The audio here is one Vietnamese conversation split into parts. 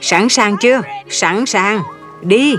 Sẵn sàng chưa? Sẵn sàng. Đi.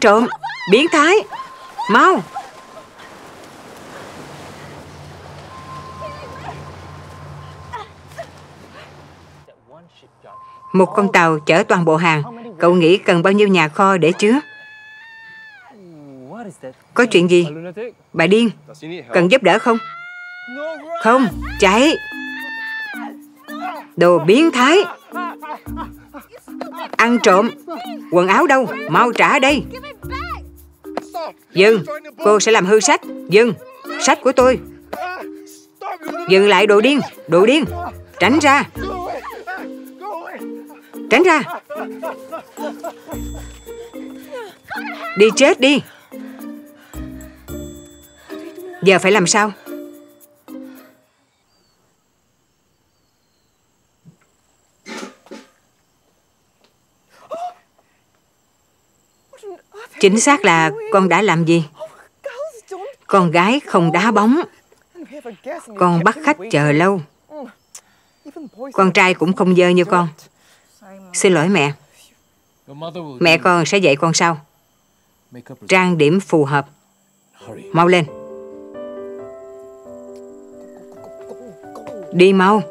Trộm biến thái, mau! Một con tàu chở toàn bộ hàng. Cậu nghĩ cần bao nhiêu nhà kho để chứa? Có chuyện gì? Bà điên? Cần giúp đỡ không? Không, chạy! Đồ biến thái! Ăn trộm! Quần áo đâu? Mau trả đây! Dừng! Cô sẽ làm hư sách! Dừng! Sách của tôi! Dừng lại đồ điên! Đồ điên! Tránh ra! Tránh ra! Đi chết đi! Giờ phải làm sao? Chính xác là con đã làm gì? Con gái không đá bóng. Con bắt khách chờ lâu. Con trai cũng không dơ như con. Xin lỗi mẹ. Mẹ con sẽ dạy con sau. Trang điểm phù hợp. Mau lên. Đi mau.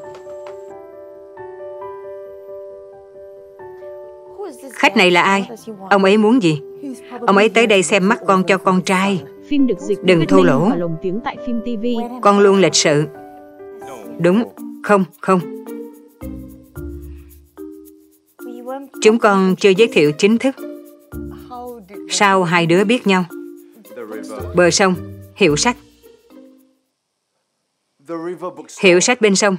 Khách này là ai? Ông ấy muốn gì? Ông ấy tới đây xem mắt con cho con trai. Phim được dịch đừng thô lỗ. Tại phim TV. Con luôn lịch sự. Đúng. Không, không. Chúng con chưa giới thiệu chính thức. Sao hai đứa biết nhau? Bờ sông, hiệu sách. Hiệu sách bên sông.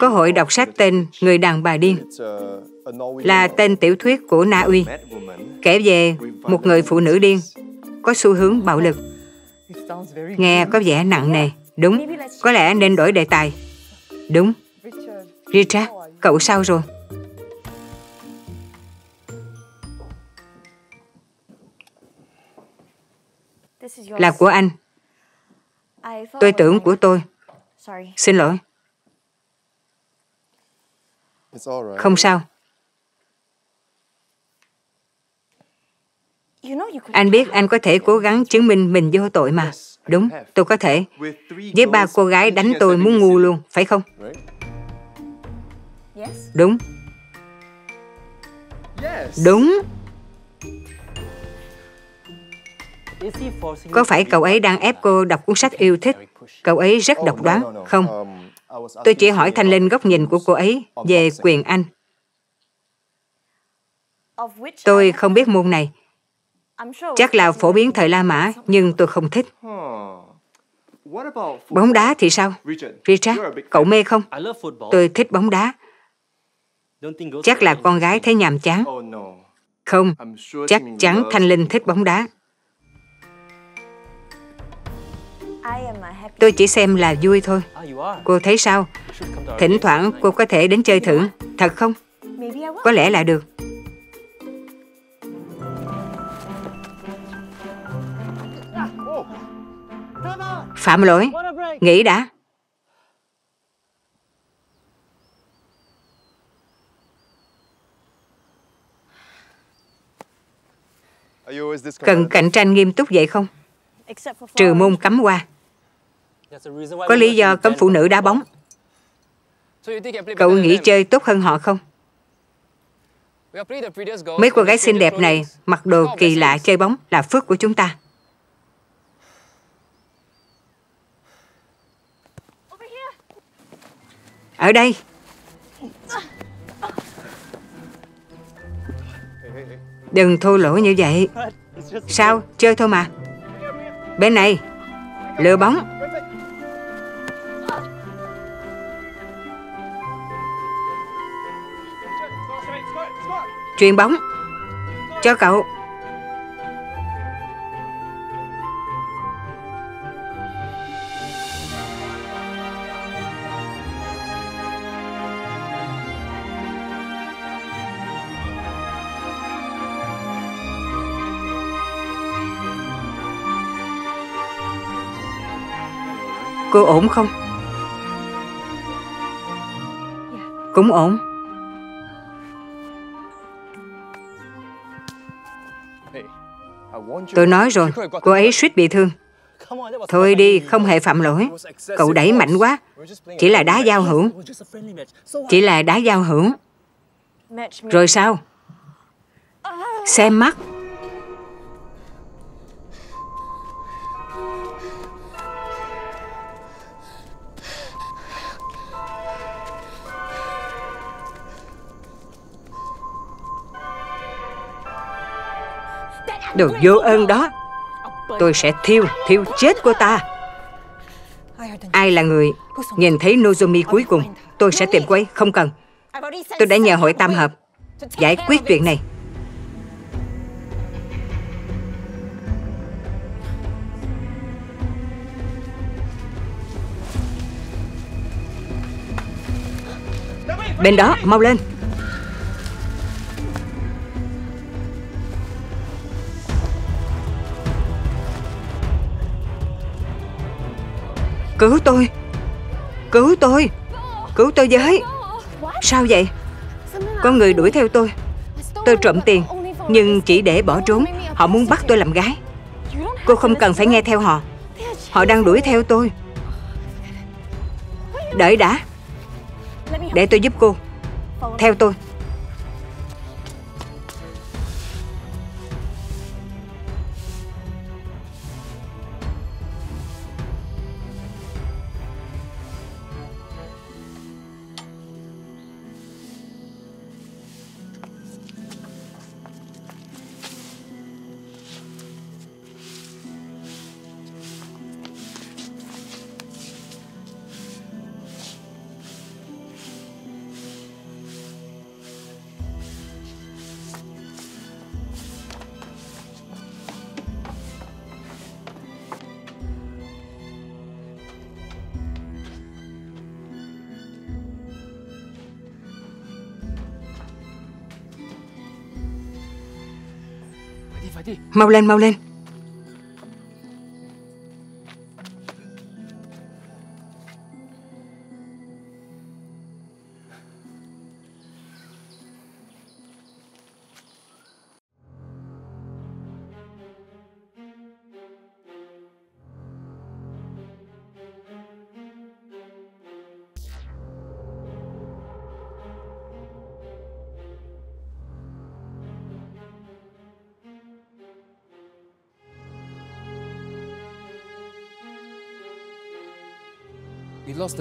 Có hội đọc sách tên Người đàn bà điên, là tên tiểu thuyết của Na Uy, kể về một người phụ nữ điên có xu hướng bạo lực. Nghe có vẻ nặng nề. Đúng, có lẽ nên đổi đề tài. Đúng. Richard, cậu sao rồi? Là của anh. Tôi tưởng của tôi. Xin lỗi. Không sao. Anh biết anh có thể cố gắng chứng minh mình vô tội mà. Đúng, tôi có thể. Với 3 cô gái đánh tôi muốn ngu luôn, phải không? Đúng. Đúng. Có phải cậu ấy đang ép cô đọc cuốn sách yêu thích? Cậu ấy rất độc đoán. Không. Tôi chỉ hỏi Thanh Linh góc nhìn của cô ấy về quyền Anh. Tôi không biết môn này. Chắc là phổ biến thời La Mã, nhưng tôi không thích. Bóng đá thì sao? Richard, cậu mê không? Tôi thích bóng đá. Chắc là con gái thấy nhàm chán. Không, chắc chắn Thanh Linh thích bóng đá. Tôi chỉ xem là vui thôi. Cô thấy sao? Thỉnh thoảng cô có thể đến chơi thử. Thật không? Có lẽ là được. Phạm lỗi. Nghĩ đã. Cần cạnh tranh nghiêm túc vậy không? Trừ môn cấm qua. Có lý do cấm phụ nữ đá bóng. Cậu nghĩ chơi tốt hơn họ không? Mấy cô gái xinh đẹp này mặc đồ kỳ lạ chơi bóng là phước của chúng ta. Ở đây. Đừng thô lỗ như vậy. Sao? Chơi thôi mà. Bên này. Lừa bóng. Chuyền bóng. cho cậu. Cô ổn không? Cũng ổn. Tôi nói rồi, cô ấy suýt bị thương. Thôi đi, không hề phạm lỗi. Cậu đẩy mạnh quá. Chỉ là đá giao hưởng. Chỉ là đá giao hưởng. Rồi sao? Xem mắt. Đồ vô ơn đó. Tôi sẽ thiêu chết cô ta. Ai là người nhìn thấy Nozomi cuối cùng? Tôi sẽ tìm cô ấy. Không cần. Tôi đã nhờ hội tam hợp giải quyết chuyện này. Bên đó, mau lên. Cứu tôi! Cứu tôi! Cứu tôi với! Sao vậy? Có người đuổi theo tôi. Tôi trộm tiền, nhưng chỉ để bỏ trốn. Họ muốn bắt tôi làm gái. Cô không cần phải nghe theo họ. Họ đang đuổi theo tôi. Đợi đã. Để tôi giúp cô. Theo tôi. Mau lên, mau lên.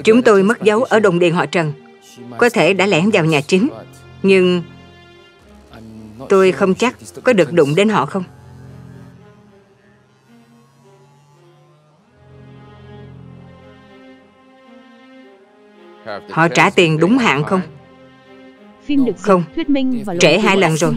Chúng tôi mất dấu ở đồn điện họ Trần. Có thể đã lẻn vào nhà chính. Nhưng tôi không chắc có được đụng đến họ không. Họ trả tiền đúng hạn không? Không, trễ 2 lần rồi.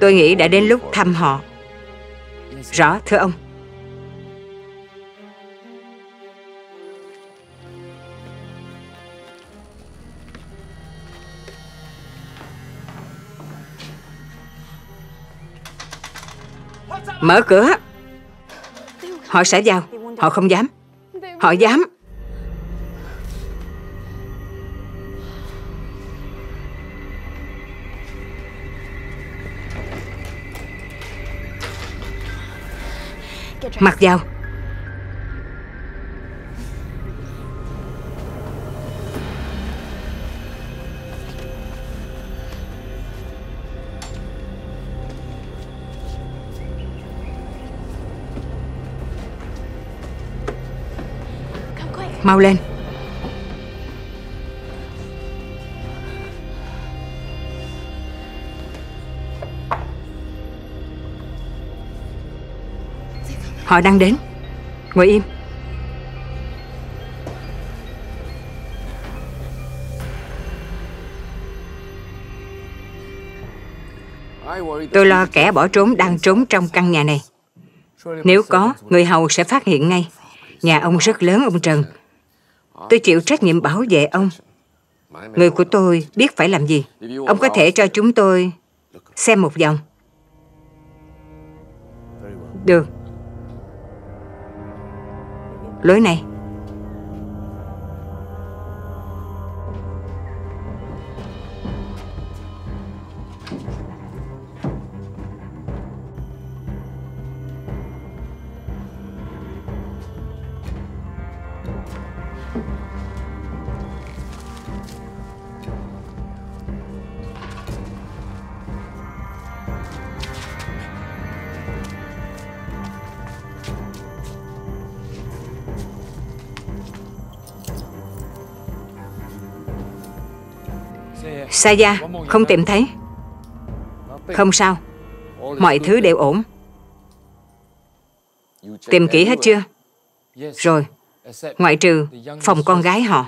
Tôi nghĩ đã đến lúc thăm họ. Rõ, thưa ông. Mở cửa. Họ sẽ vào. Họ không dám. Họ dám. Mặc vào. Mau lên. Họ đang đến. Ngồi im. Tôi lo kẻ bỏ trốn đang trốn trong căn nhà này. Nếu có, người hầu sẽ phát hiện ngay. Nhà ông rất lớn, ông Trần. Tôi chịu trách nhiệm bảo vệ ông. Người của tôi biết phải làm gì. Ông có thể cho chúng tôi xem một vòng. Được. Lối này. Xa ra, không tìm thấy. Không sao, mọi thứ đều ổn. Tìm kỹ hết chưa? Rồi, ngoại trừ phòng con gái họ.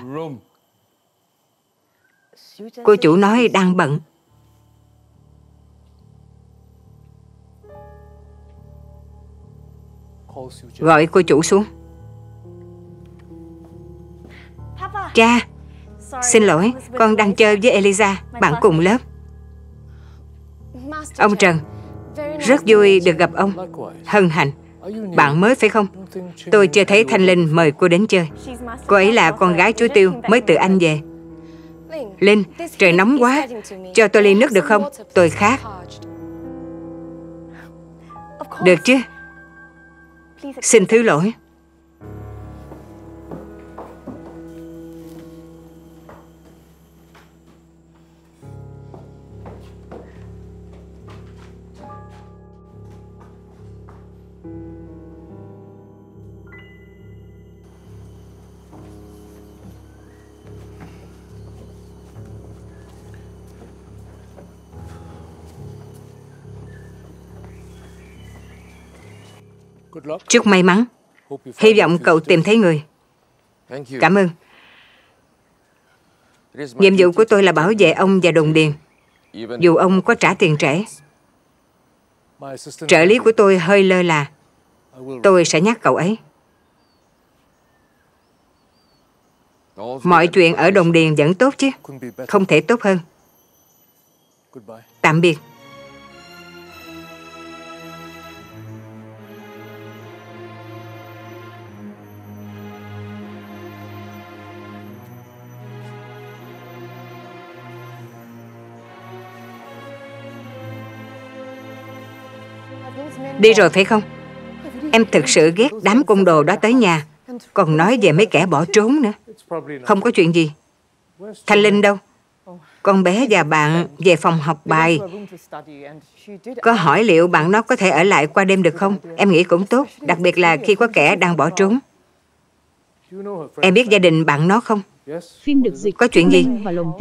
Cô chủ nói đang bận. Gọi cô chủ xuống. Cha! Xin lỗi, con đang chơi với Eliza, bạn cùng lớp. Ông Trần, rất vui được gặp ông. Hân hạnh, bạn mới phải không? Tôi chưa thấy Thanh Linh mời cô đến chơi. Cô ấy là con gái chú Tiêu, mới từ Anh về. Linh, trời nóng quá, cho tôi ly nước được không? Tôi khát. Được chứ? Xin thứ lỗi. Chúc may mắn. Hy vọng cậu tìm thấy người. Cảm ơn. Nhiệm vụ của tôi là bảo vệ ông và đồn điền, dù ông có trả tiền trễ. Trợ lý của tôi hơi lơ là. Tôi sẽ nhắc cậu ấy. Mọi chuyện ở đồn điền vẫn tốt chứ? Không thể tốt hơn. Tạm biệt. Đi rồi phải không? Em thực sự ghét đám côn đồ đó tới nhà, còn nói về mấy kẻ bỏ trốn nữa. Không có chuyện gì. Thanh Linh đâu? Con bé và bạn về phòng học bài. Có hỏi liệu bạn nó có thể ở lại qua đêm được không? Em nghĩ cũng tốt, đặc biệt là khi có kẻ đang bỏ trốn. Em biết gia đình bạn nó không? Phim được dịch. Có chuyện gì?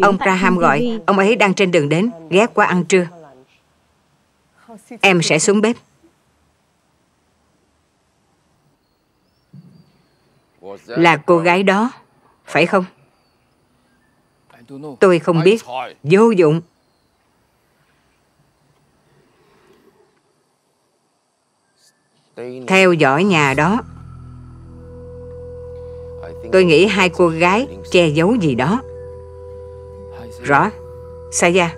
Ông Graham gọi, ông ấy đang trên đường đến, ghé qua ăn trưa. Em sẽ xuống bếp. Là cô gái đó, phải không? Tôi không biết, vô dụng. Theo dõi nhà đó. Tôi nghĩ hai cô gái che giấu gì đó. Rõ, xa ra.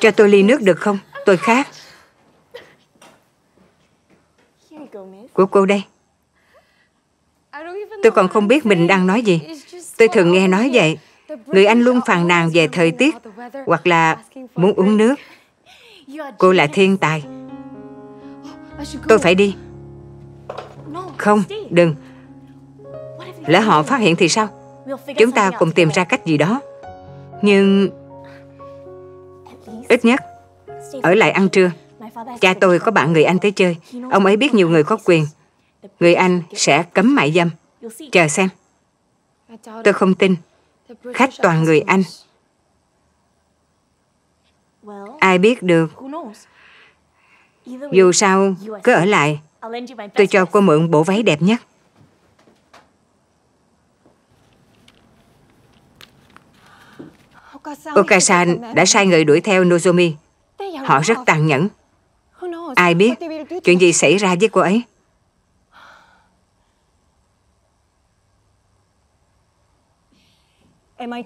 Cho tôi ly nước được không? Tôi khát. Của cô đây. Tôi còn không biết mình đang nói gì. Tôi thường nghe nói vậy. Người Anh luôn phàn nàn về thời tiết, hoặc là muốn uống nước. Cô là thiên tài. Tôi phải đi. Không, đừng. Lỡ họ phát hiện thì sao? Chúng ta cùng tìm ra cách gì đó. Nhưng... ít nhất, ở lại ăn trưa. Cha tôi có bạn người Anh tới chơi. Ông ấy biết nhiều người có quyền. Người Anh sẽ cấm mại dâm. Chờ xem. Tôi không tin. Khách toàn người Anh. Ai biết được. Dù sao, cứ ở lại. Tôi cho cô mượn bộ váy đẹp nhất. Okasan đã sai người đuổi theo Nozomi. Họ rất tàn nhẫn. Ai biết chuyện gì xảy ra với cô ấy.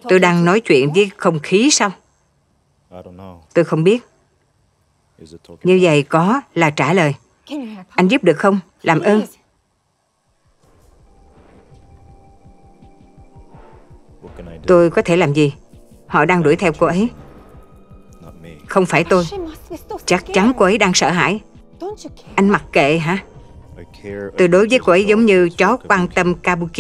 Tôi đang nói chuyện với không khí sao? Tôi không biết. Như vậy có là trả lời. Anh giúp được không? Làm ơn. Tôi có thể làm gì? Họ đang đuổi theo cô ấy. Không phải tôi. Chắc chắn cô ấy đang sợ hãi. Anh mặc kệ hả? Tôi đối với cô ấy giống như chó quan tâm Kabuki.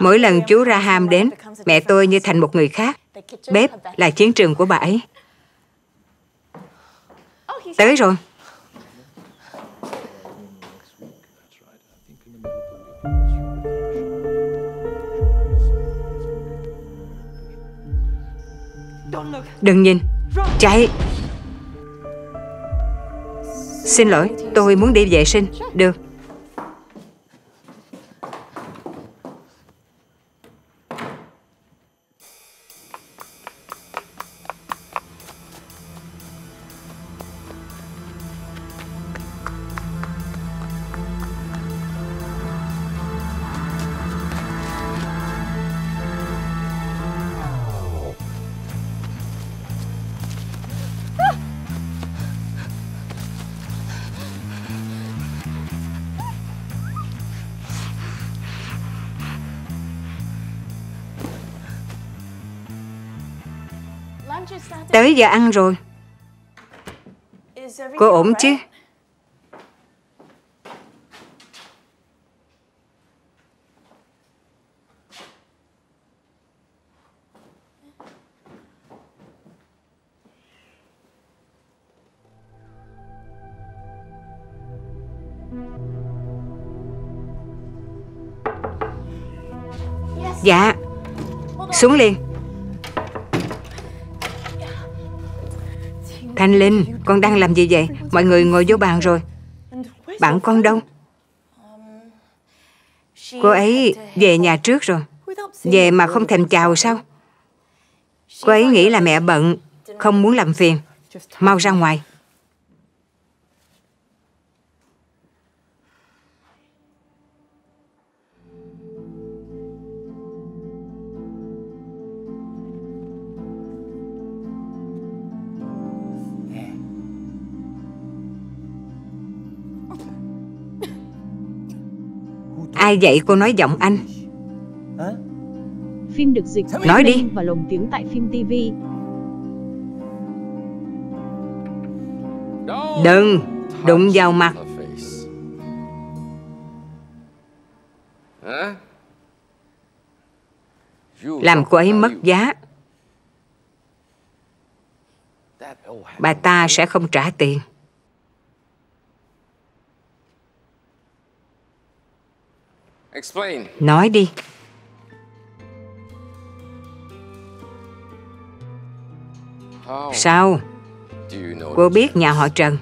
Mỗi lần chú Graham đến, mẹ tôi như thành một người khác. Bếp là chiến trường của bà ấy. Tới rồi. Đừng nhìn. Chạy. Xin lỗi, tôi muốn đi vệ sinh. Được. Tới giờ ăn rồi. Cô ổn chứ? Dạ. Xuống liền. Thanh Linh, con đang làm gì vậy? Mọi người ngồi vô bàn rồi. Bạn con đâu? Cô ấy về nhà trước rồi. Về mà không thèm chào sao? Cô ấy nghĩ là mẹ bận, không muốn làm phiền. Mau ra ngoài. Ai vậy? Cô nói giọng Anh. Phim được dịch nói đi và lồng tiếng tại phim TV. Đừng đụng vào mặt. Làm cô ấy mất giá. Bà ta sẽ không trả tiền. Nói đi. Sao? Cô biết nhà họ Trần.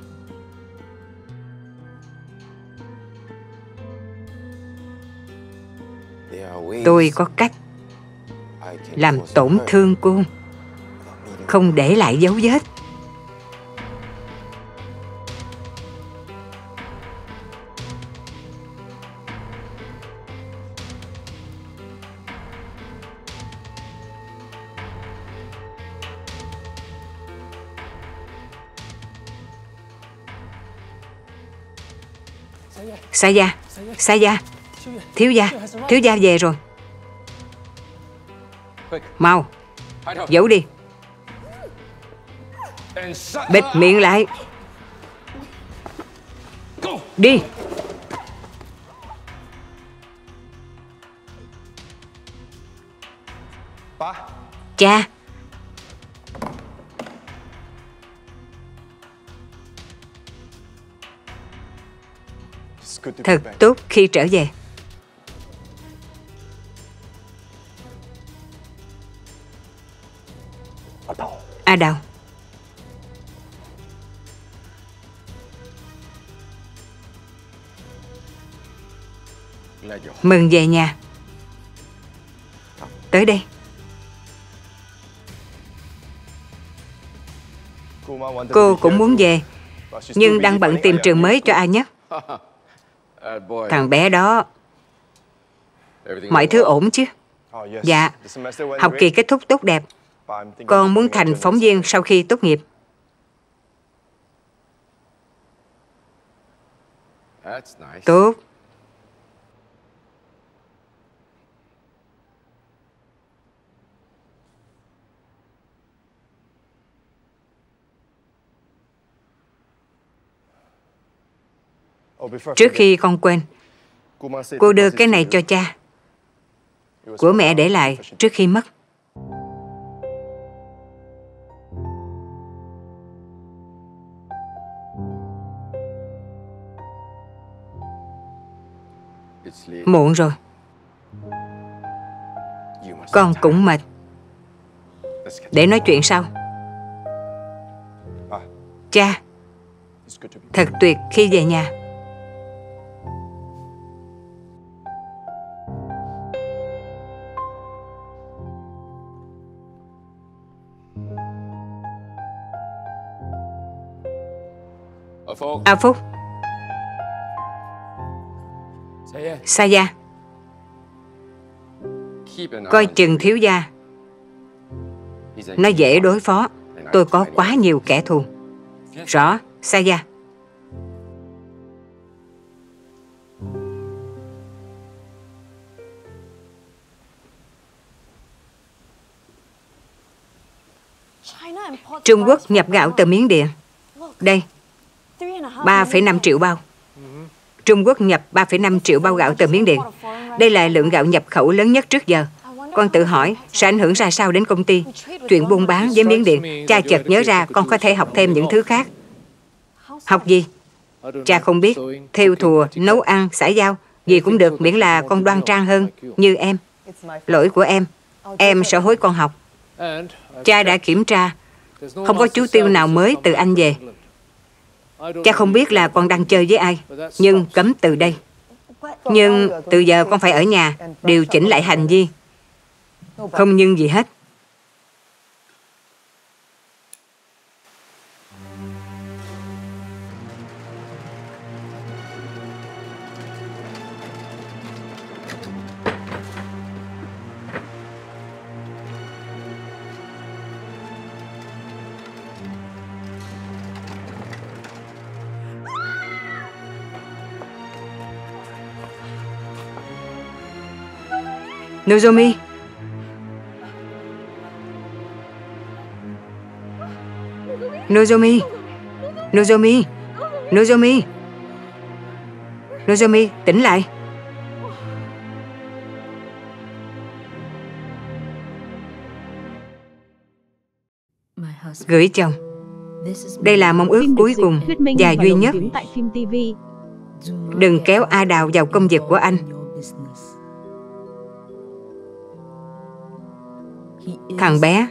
Tôi có cách làm tổn thương cô, không để lại dấu vết. Xa gia, thiếu gia về rồi. Mau, giấu đi. Bịt miệng lại. Đi! Cha! Thật tốt khi trở về. A Đào. Mừng về nhà. Tới đây. Cô cũng muốn về, nhưng đang bận tìm trường mới cho A Nhất. Thằng bé đó. Mọi thứ ổn chứ? Dạ. Học kỳ kết thúc tốt đẹp. Con muốn thành phóng viên sau khi tốt nghiệp. Tốt. Trước khi con quên, cô đưa cái này cho cha. Của mẹ để lại trước khi mất. Muộn rồi. Con cũng mệt. Để nói chuyện sau. Cha, thật tuyệt khi về nhà. A Phúc. Sa Gia, coi chừng thiếu gia. Nó dễ đối phó. Tôi có quá nhiều kẻ thù. Rõ, Sa Gia. Trung Quốc nhập gạo từ Miến Điện. Đây, 3,5 triệu bao. Trung Quốc nhập 3,5 triệu bao gạo từ Miến Điện. Đây là lượng gạo nhập khẩu lớn nhất trước giờ. Con tự hỏi sẽ ảnh hưởng ra sao đến công ty. Chuyện buôn bán với Miến Điện, cha chợt nhớ ra con có thể học thêm những thứ khác. Học gì? Cha không biết. Thêu thùa, nấu ăn, xã giao, gì cũng được miễn là con đoan trang hơn như em. Lỗi của em. Em sẽ hối con học. Cha đã kiểm tra, không có chú tiêu nào mới từ Anh về. Cha không biết là con đang chơi với ai, nhưng cấm từ đây. Nhưng từ giờ con phải ở nhà, điều chỉnh lại hành vi. Không nhưng gì hết. Nozomi. Nozomi. Nozomi. Nozomi. Nozomi, tỉnh lại. Gửi chồng. Đây là mong ước cuối cùng và duy nhất. Đừng kéo A Đào vào công việc của anh. Thằng bé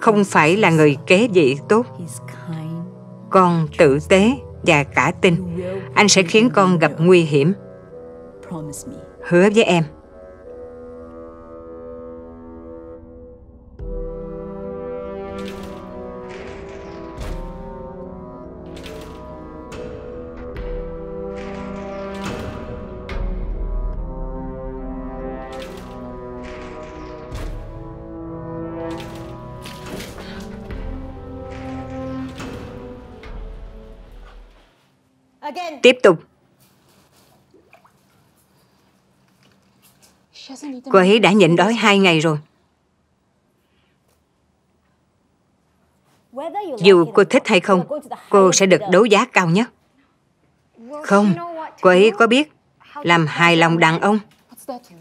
không phải là người kế vị tốt. Con tử tế và cả tin. Anh sẽ khiến con gặp nguy hiểm. Hứa với em. Tiếp tục. Cô ấy đã nhịn đói 2 ngày rồi. Dù cô thích hay không, cô sẽ được đấu giá cao nhất. Không, Cô ấy có biết làm hài lòng đàn ông?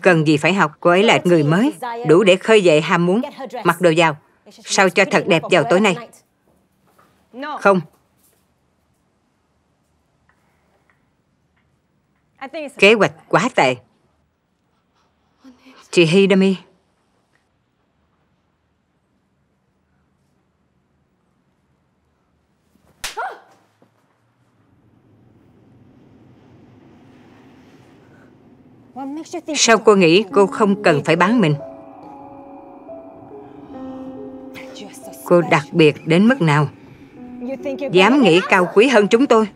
Cần gì phải học, cô ấy là người mới, đủ để khơi dậy ham muốn. Mặc đồ vào, sao cho thật đẹp vào tối nay. Không. Kế hoạch quá tệ. Chị Hidami. Sao cô nghĩ cô không cần phải bán mình? Cô đặc biệt đến mức nào? Dám nghĩ cao quý hơn chúng tôi?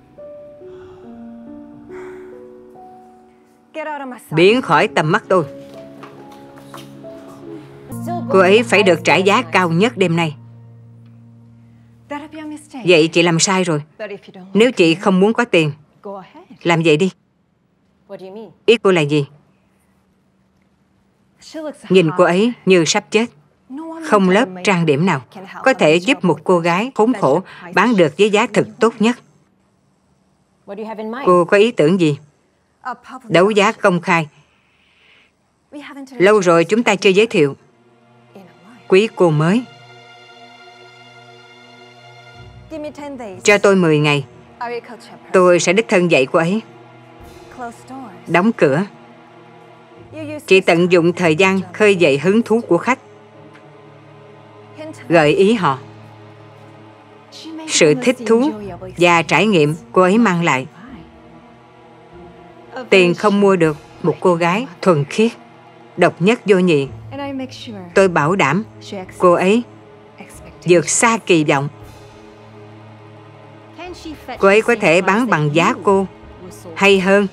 Biến khỏi tầm mắt tôi. Cô ấy phải được trả giá cao nhất đêm nay. Vậy chị làm sai rồi. Nếu chị không muốn có tiền, làm vậy đi. Ý cô là gì? Nhìn cô ấy như sắp chết. Không lớp trang điểm nào có thể giúp một cô gái khốn khổ bán được với giá thực tốt nhất. Cô có ý tưởng gì? Đấu giá công khai. Lâu rồi chúng ta chưa giới thiệu quý cô mới. Cho tôi 10 ngày. Tôi sẽ đích thân dạy cô ấy. Đóng cửa. Chị tận dụng thời gian khơi dậy hứng thú của khách. Gợi ý họ sự thích thú và trải nghiệm cô ấy mang lại. Tiền không mua được một cô gái thuần khiết, độc nhất vô nhị. Tôi bảo đảm cô ấy vượt xa kỳ vọng. Cô ấy có thể bán bằng giá cô hay hơn.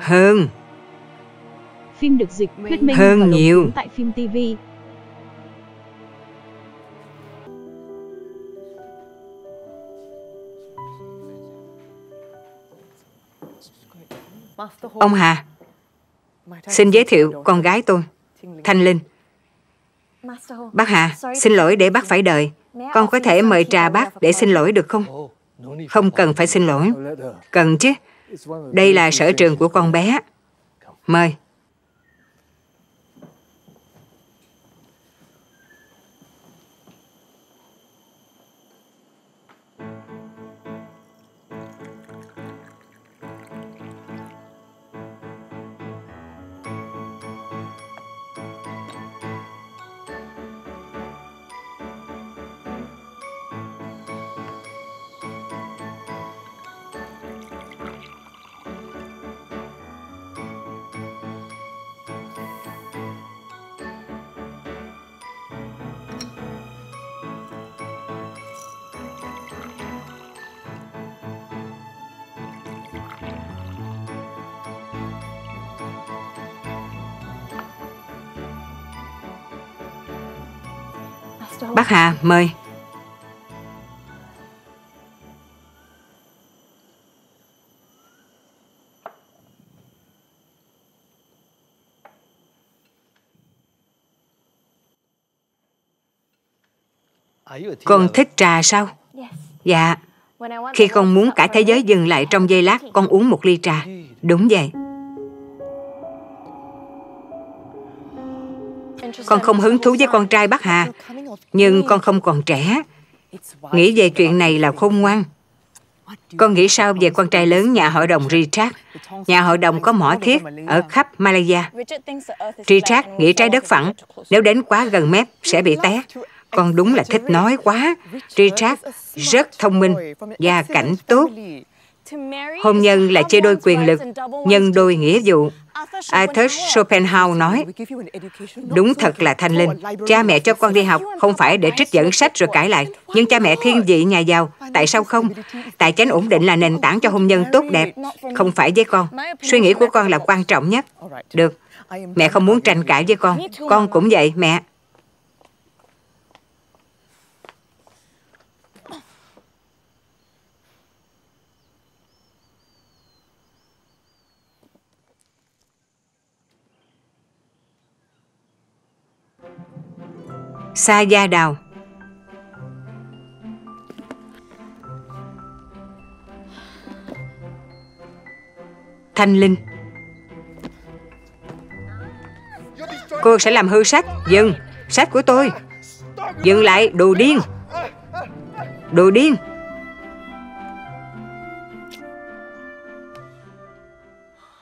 Hơn. Phim được dịch thuyết minh và lồng tiếng tại phim TV. Ông Hà, xin giới thiệu con gái tôi, Thanh Linh. Bác Hà, xin lỗi để bác phải đợi. Con có thể mời trà bác để xin lỗi được không? Không cần phải xin lỗi. Cần chứ. Đây là sở trường của con bé. Mời. Bác Hà, mời. Con thích trà sao? Dạ. Khi con muốn cả thế giới dừng lại trong giây lát, con uống một ly trà. Đúng vậy. Con không hứng thú với con trai bác Hà. Nhưng con không còn trẻ. Nghĩ về chuyện này là khôn ngoan. Con nghĩ sao về con trai lớn nhà hội đồng Richard? Nhà hội đồng có mỏ thiết ở khắp Malaysia. Richard nghĩ trái đất phẳng, nếu đến quá gần mép sẽ bị té. Con đúng là thích nói quá. Richard rất thông minh, gia cảnh tốt. Hôn nhân là chia đôi quyền lực, nhân đôi nghĩa vụ. Arthur Schopenhauer nói. Đúng thật là Thanh Linh. Cha mẹ cho con đi học không phải để trích dẫn sách rồi cãi lại. Nhưng cha mẹ thiên vị nhà giàu, tại sao không? Tài chánh ổn định là nền tảng cho hôn nhân tốt đẹp. Không phải với con. Suy nghĩ của con là quan trọng nhất. Được, mẹ không muốn tranh cãi với con. Con cũng vậy, mẹ. Sa da đào. Thanh Linh. Cô sẽ làm hư sách. Dừng, sách của tôi. Dừng lại, đồ điên. Đồ điên.